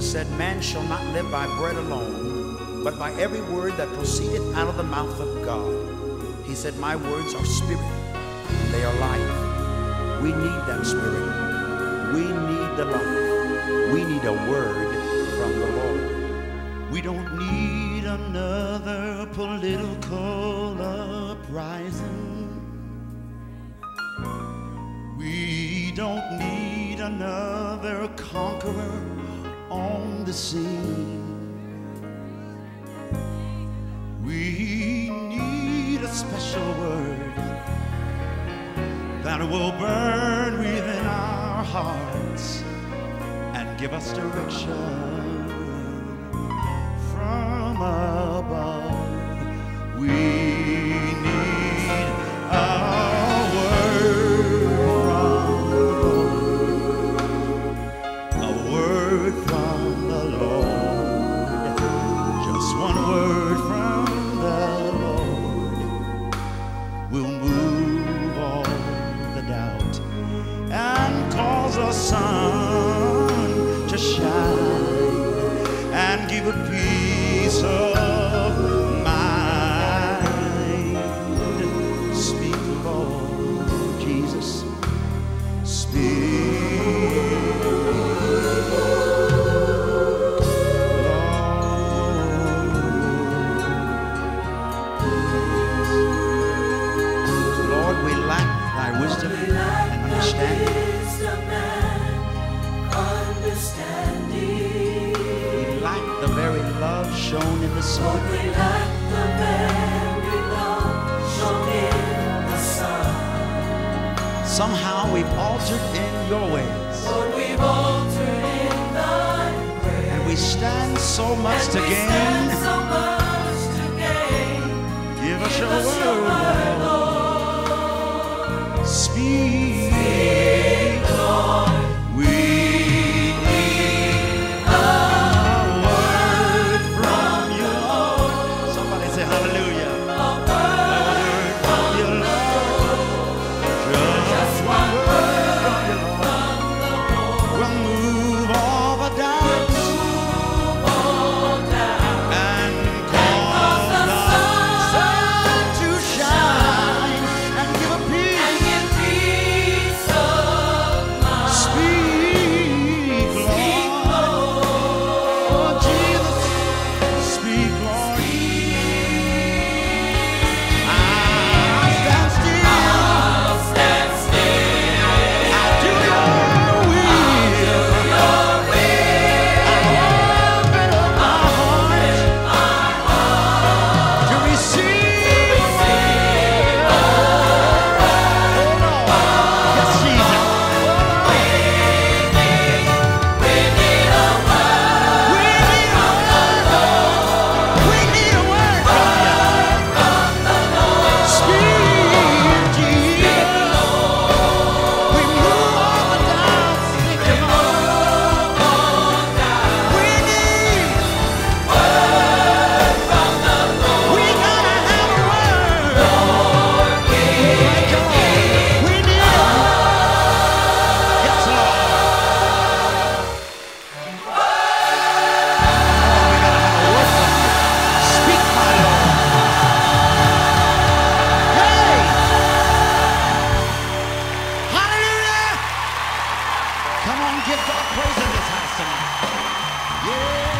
Jesus said, man shall not live by bread alone, but by every word that proceedeth out of the mouth of God. He said, my words are spirit, and they are life. We need that spirit. We need the life. We need a word from the Lord. We don't need another political uprising. We don't need another conqueror on the scene. We need a special word that will burn within our hearts and give us direction from above. We need a sun to shine and give a peace of mind. Speak, Lord Jesus, speak, Lord. Lord, we lack thy wisdom and understanding. Shown in the sun. Lord, we lack the very love shown in the sun. Somehow we've altered in your ways. Lord, we've altered in thine ways. And we stand so much to gain. Give us your word, Lord. Speak. Speak, Lord. Come on, give God praise in this house tonight. Yeah.